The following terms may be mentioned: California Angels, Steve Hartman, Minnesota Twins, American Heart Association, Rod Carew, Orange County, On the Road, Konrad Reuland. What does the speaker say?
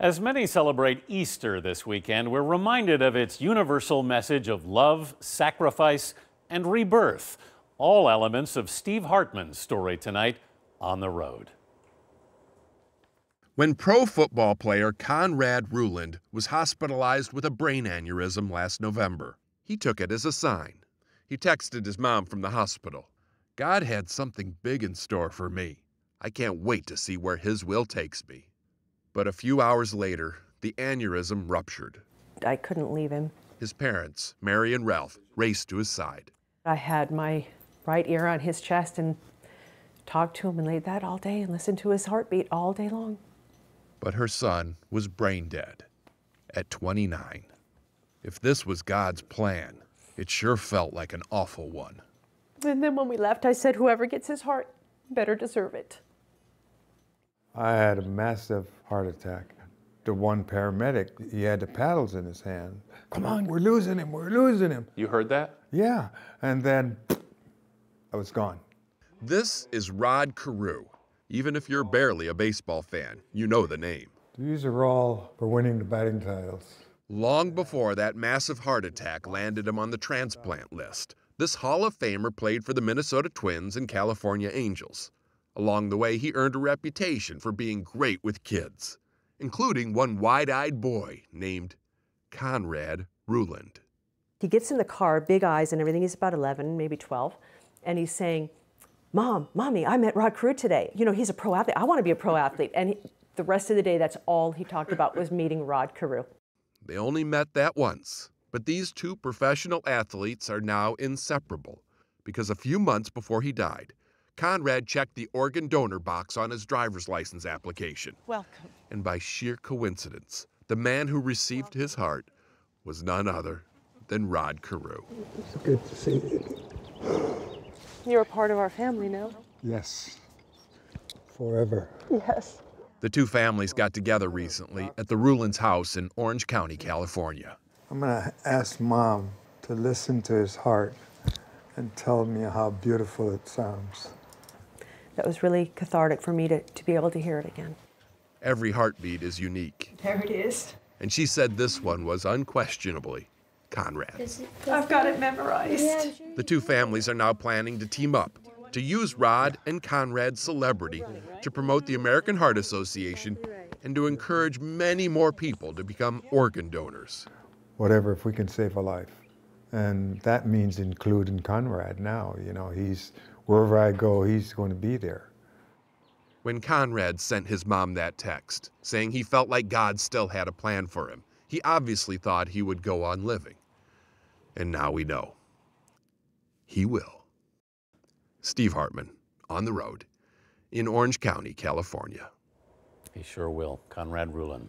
As many celebrate Easter this weekend, we're reminded of its universal message of love, sacrifice, and rebirth. All elements of Steve Hartman's story tonight on the road. When pro football player Konrad Reuland was hospitalized with a brain aneurysm last November, he took it as a sign. He texted his mom from the hospital, "God had something big in store for me. I can't wait to see where his will takes me." But a few hours later, the aneurysm ruptured. I couldn't leave him. His parents, Mary and Ralph, raced to his side. I had my right ear on his chest and talked to him and laid that all day and listened to his heartbeat all day long. But her son was brain dead at 29. If this was God's plan, it sure felt like an awful one. And then when we left, I said, whoever gets his heart better deserve it. I had a massive heart attack. The one paramedic, he had the paddles in his hand. Come on, we're losing him, we're losing him. You heard that? Yeah, and then I was gone. This is Rod Carew. Even if you're barely a baseball fan, you know the name. These are all for winning the batting titles. Long before that massive heart attack landed him on the transplant list, this Hall of Famer played for the Minnesota Twins and California Angels. Along the way, he earned a reputation for being great with kids, including one wide-eyed boy named Konrad Reuland. He gets in the car, big eyes and everything. He's about 11, maybe 12, and he's saying, "Mom, Mommy, I met Rod Carew today. You know, he's a pro athlete. I want to be a pro athlete." And the rest of the day, that's all he talked about was meeting Rod Carew. They only met that once, but these two professional athletes are now inseparable because a few months before he died, Konrad checked the organ donor box on his driver's license application. Welcome. And by sheer coincidence, the man who received his heart was none other than Rod Carew. It's good to see you. You're a part of our family now. Yes. Forever. Yes. The two families got together recently at the Reuland's house in Orange County, California. I'm going to ask Mom to listen to his heart and tell me how beautiful it sounds. That was really cathartic for me to be able to hear it again. Every heartbeat is unique. There it is. And she said this one was unquestionably Konrad's. I've got it memorized. Yeah, sure. The two families are now planning to team up to use Rod and Konrad's celebrity to promote the American Heart Association and to encourage many more people to become organ donors. Whatever, if we can save a life. And that means including Konrad now. You know, he's... wherever I go, he's going to be there. When Konrad sent his mom that text, saying he felt like God still had a plan for him, he obviously thought he would go on living. And now we know. He will. Steve Hartman, on the road, in Orange County, California. He sure will. Konrad Reuland.